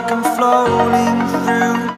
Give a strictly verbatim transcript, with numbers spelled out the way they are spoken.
like I'm floating through